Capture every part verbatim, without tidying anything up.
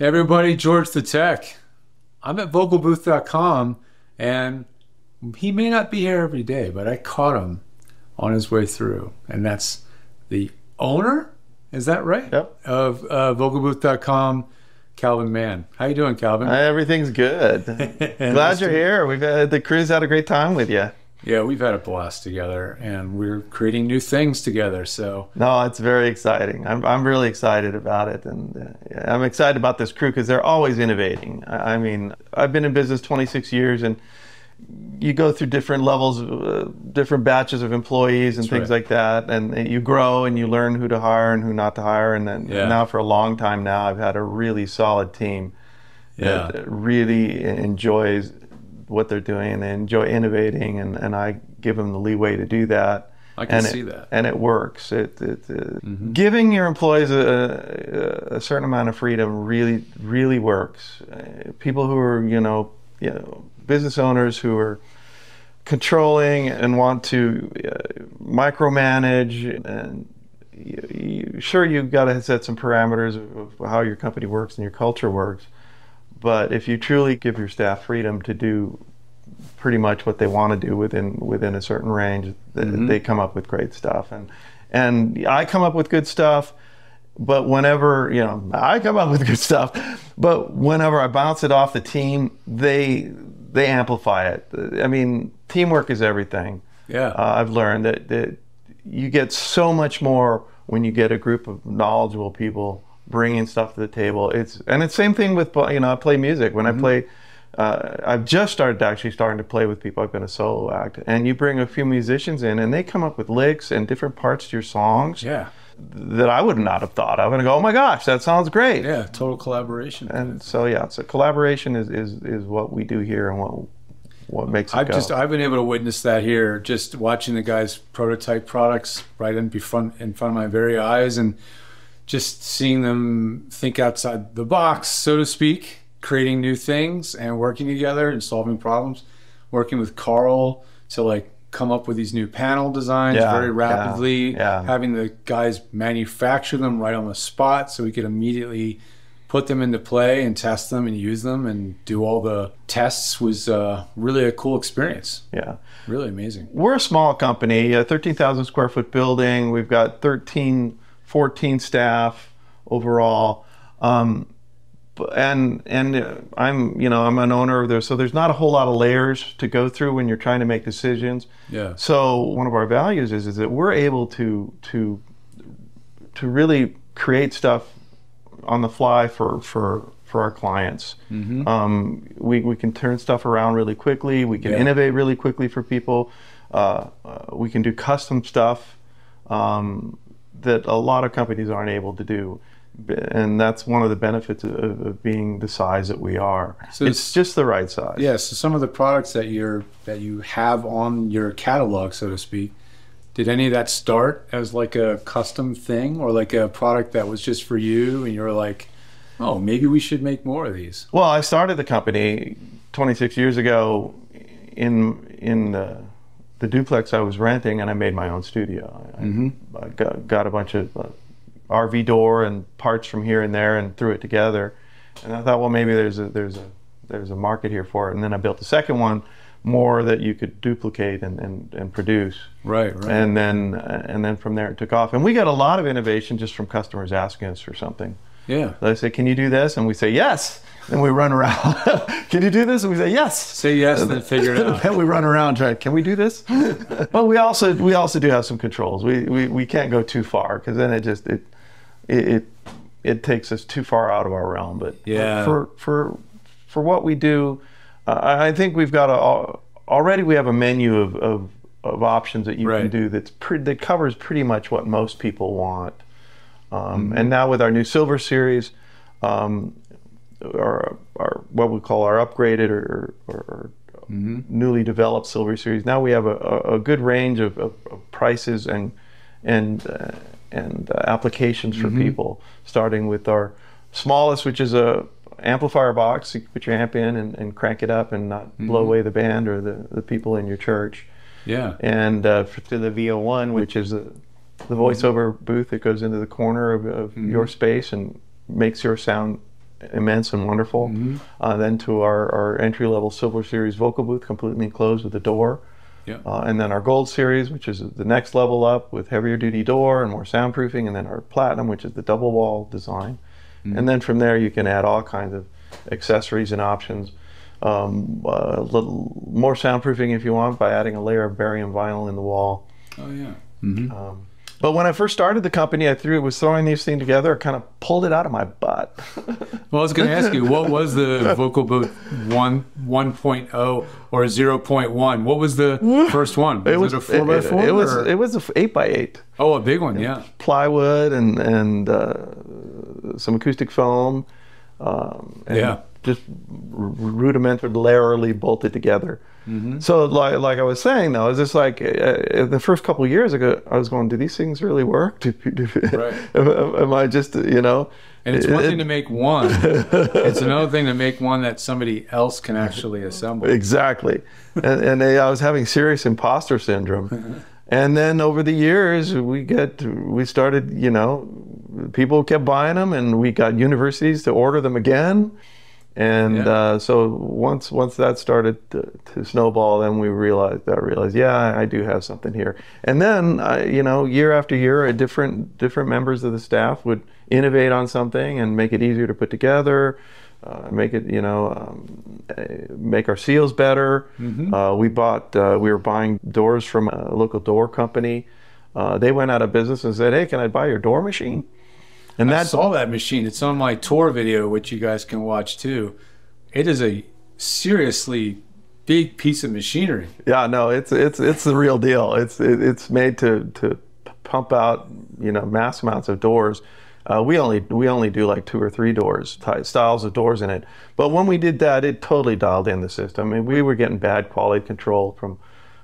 Hey everybody, George The Tech. I'm at vocal booth dot com, and he may not be here every day, but I caught him on his way through, and that's the owner, is that right? Yep. Of uh, vocal booth dot com, Calvin Mann. How you doing, Calvin? Uh, everything's good. Glad you're here. We've had, the crew's had a great time with you. Yeah, we've had a blast together, and we're creating new things together. So no, it's very exciting. I'm I'm really excited about it, and uh, I'm excited about this crew because they're always innovating. I, I mean, I've been in business twenty-six years, and you go through different levels, uh, different batches of employees, and That's things right. like that, and you grow and you learn who to hire and who not to hire. And then yeah. now, for a long time now, I've had a really solid team yeah. that really enjoys what they're doing, and they enjoy innovating, and, and I give them the leeway to do that. I can and see it, that. And it works. It, it, uh, mm-hmm. Giving your employees a, a certain amount of freedom really, really works. Uh, people who are, you know, you know, business owners who are controlling and want to uh, micromanage, and you, you, sure, you've got to set some parameters of how your company works and your culture works. But if you truly give your staff freedom to do pretty much what they want to do within within a certain range, mm-hmm. they come up with great stuff. And and I come up with good stuff, but whenever, you know, I come up with good stuff, but whenever I bounce it off the team, they they amplify it. I mean, teamwork is everything. Yeah, uh, I've learned that, that you get so much more when you get a group of knowledgeable people bringing stuff to the table. It's and it's same thing with, you know, I play music. When mm-hmm. I play, uh, I've just started actually starting to play with people. I've been a solo act, and you bring a few musicians in, and they come up with licks and different parts to your songs. Yeah, that I would not have thought of, and I go, oh my gosh, that sounds great. Yeah, total collaboration. And so yeah, so collaboration is is is what we do here, and what what makes it I've go. just I've been able to witness that here, just watching the guys prototype products right in front in front of my very eyes, and just seeing them think outside the box, so to speak, creating new things and working together and solving problems, working with Carl to like come up with these new panel designs yeah, very rapidly, yeah, yeah. having the guys manufacture them right on the spot so we could immediately put them into play and test them and use them and do all the tests was uh, really a cool experience. Yeah. Really amazing. We're a small company, a thirteen thousand square foot building. We've got thirteen fourteen staff overall, um, and and I'm you know I'm an owner of there, so there's not a whole lot of layers to go through when you're trying to make decisions. Yeah. So one of our values is is that we're able to to to really create stuff on the fly for for for our clients. Mm-hmm. um, we we can turn stuff around really quickly. We can yeah. innovate really quickly for people. Uh, uh, we can do custom stuff. Um, that a lot of companies aren't able to do, and that's one of the benefits of, of being the size that we are. So it's, it's just the right size. Yeah, so some of the products that you're that you have on your catalog, so to speak, did any of that start as like a custom thing, or like a product that was just for you and you're like, oh, maybe we should make more of these? Well, I started the company twenty-six years ago in in the the duplex I was renting, and I made my own studio. I, mm-hmm. I got, got a bunch of uh, R V door and parts from here and there and threw it together. And I thought, well, maybe there's a, there's a, there's a market here for it. And then I built a second one more that you could duplicate and, and, and produce. Right, right. And then, and then from there it took off. And we got a lot of innovation just from customers asking us for something. Yeah. They say, can you do this? And we say, yes. And we run around. Can you do this? And we say yes. Say yes, and then figure it out. Then we run around trying. Can we do this? But we also we also do have some controls. We we, we can't go too far because then it just it, it it it takes us too far out of our realm. But yeah, for for for what we do, uh, I think we've got a already we have a menu of of, of options that you right. can do that's pretty that covers pretty much what most people want. Um, mm-hmm. And now with our new Silver Series. Um, Our, our what we call our upgraded or, or mm-hmm. newly developed Silver Series. Now we have a, a good range of, of, of prices and and uh, and uh, applications for mm-hmm. people. Starting with our smallest, which is a amplifier box. You can put your amp in and, and crank it up and not mm-hmm. blow away the band or the, the people in your church. Yeah. And uh, to the V O one, which is the, the voiceover mm-hmm. booth that goes into the corner of, of mm-hmm. your space and makes your sound immense and wonderful. Mm-hmm. Uh, then to our, our entry-level Silver Series vocal booth, completely enclosed with a door. Yeah. Uh, and then our Gold Series, which is the next level up with heavier duty door and more soundproofing. And then our Platinum, which is the double wall design. Mm-hmm. And then from there, you can add all kinds of accessories and options. Um, a little more soundproofing if you want by adding a layer of barium vinyl in the wall. Oh, yeah. Mm-hmm. Um, But when I first started the company, I threw, was throwing these things together, kind of pulled it out of my butt. Well, I was going to ask you, what was the VocalBooth one, one point oh or zero point one? What was the first one? Was it, was, it a four by four? It, it, was, it was an eight by eight. Oh, a big one, yeah. Plywood and, and uh, some acoustic foam. Um, and yeah. Just rudimentarily bolted together. Mm-hmm. So like, like I was saying though, it's just like uh, the first couple of years ago, I was going, do these things really work? Do, do, right. am, am I just, you know? And it's one it, thing to make one. It's another thing to make one that somebody else can actually assemble. Exactly. and and they, I was having serious imposter syndrome. And then over the years, we get, we started, you know, people kept buying them and we got universities to order them again. And yeah. uh, so once once that started to, to snowball, then we realized that I realized, yeah, I do have something here. And then I, you know, year after year, a different different members of the staff would innovate on something and make it easier to put together, uh, make it you know um, make our seals better. Mm-hmm. Uh, we bought uh, we were buying doors from a local door company. Uh, they went out of business and said, hey, can I buy your door machine? And I saw that machine. It's on my tour video, which you guys can watch too. It is a seriously big piece of machinery. Yeah, no, it's it's it's the real deal. It's it, it's made to to pump out you know mass amounts of doors. Uh, we only we only do like two or three doors styles of doors in it. But when we did that, it totally dialed in the system. I mean, we were getting bad quality control from.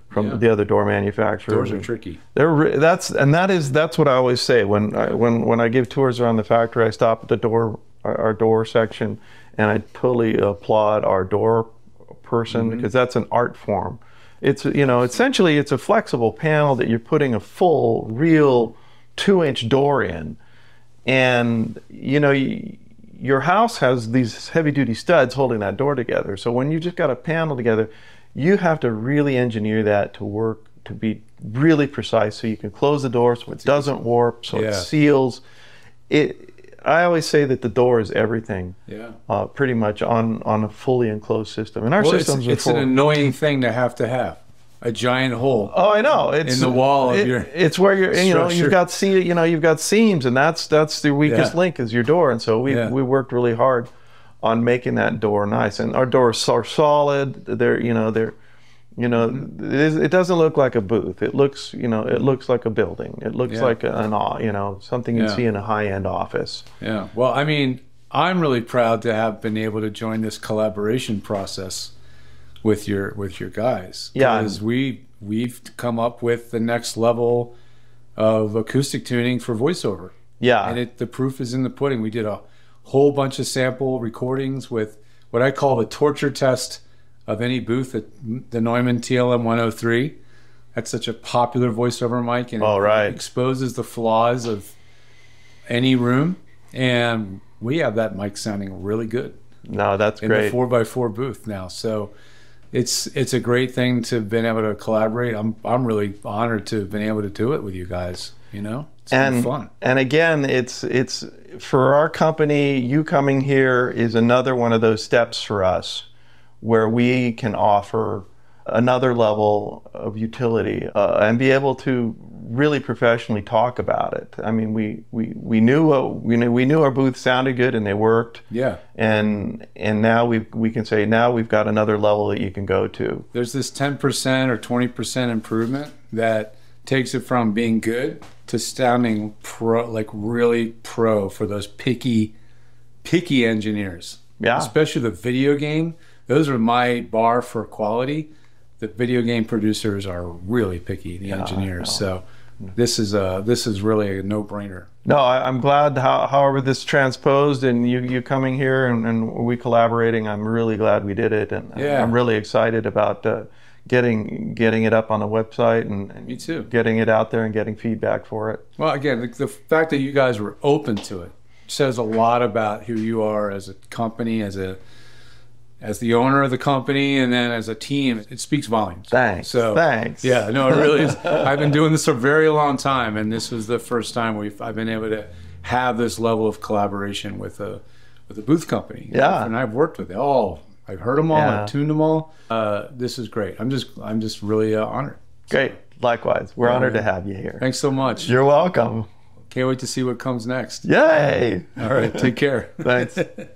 From yeah. the other door manufacturers. Doors are tricky. They're that's and that is that's what I always say when I, when when I give tours around the factory. I stop at the door our, our door section, and I totally applaud our door person mm-hmm. because that's an art form. It's you know essentially it's a flexible panel that you're putting a full real two inch door in, and you know you, your house has these heavy duty studs holding that door together. So when you just got a panel together. You have to really engineer that to work, to be really precise so you can close the door so it doesn't warp, so yeah. it seals. It. I always say that the door is everything, yeah. uh, pretty much on, on a fully enclosed system. And our well, systems it's, are it's full. An annoying thing to have to have, a giant hole. Oh, I know. It's, in the wall of it, your It's where you're, you know, you've got, se you know, you've got seams, and that's, that's the weakest yeah. link is your door. And so we, yeah. we worked really hard on making that door nice, and our doors are solid. They're, you know, they're, you know, mm-hmm. it, is, it doesn't look like a booth. It looks, you know, it looks like a building. It looks yeah. like an, you know, something you'd yeah. see in a high-end office. Yeah. Well, I mean, I'm really proud to have been able to join this collaboration process with your with your guys. Yeah. Because we we've come up with the next level of acoustic tuning for voiceover. Yeah. And it, the proof is in the pudding. We did a whole bunch of sample recordings with what I call the torture test of any booth at the Neumann T L M one oh three. That's such a popular voiceover mic, and all right. it exposes the flaws of any room. And we have that mic sounding really good. No, that's in great. In the four by four booth now. So it's it's a great thing to have been able to collaborate. I'm, I'm really honored to have been able to do it with you guys, you know? It's and, fun. And again, it's it's for our company, you coming here is another one of those steps for us where we can offer another level of utility uh, and be able to really professionally talk about it. I mean, we we we knew uh, we knew we knew our booth sounded good and they worked. Yeah. And and now we we can say now we've got another level that you can go to. There's this ten percent or twenty percent improvement that takes it from being good to sounding pro, like really pro for those picky, picky engineers. Yeah. Especially the video game. Those are my bar for quality. The video game producers are really picky, the yeah, engineers. So this is a this is really a no-brainer. No, I, I'm glad. How, however, this transposed and you you coming here and, and we collaborating. I'm really glad we did it, and yeah. I'm really excited about. Uh, Getting getting it up on the website and, and me too. Getting it out there and getting feedback for it. Well, again, the, the fact that you guys were open to it, says a lot about who you are as a company, as a as the owner of the company, and then as a team. It speaks volumes. Thanks. So, thanks. Yeah, no, it really is. I've been doing this a very long time, and this was the first time we've I've been able to have this level of collaboration with a with a booth company. Yeah, and I've worked with it all. I've heard them all. Yeah. I've tuned them all. Uh, this is great. I'm just I'm just really uh, honored. Great. Likewise, we're honored to have you here. Thanks so much. You're welcome. Can't wait to see what comes next. Yay! All right, take care. Thanks.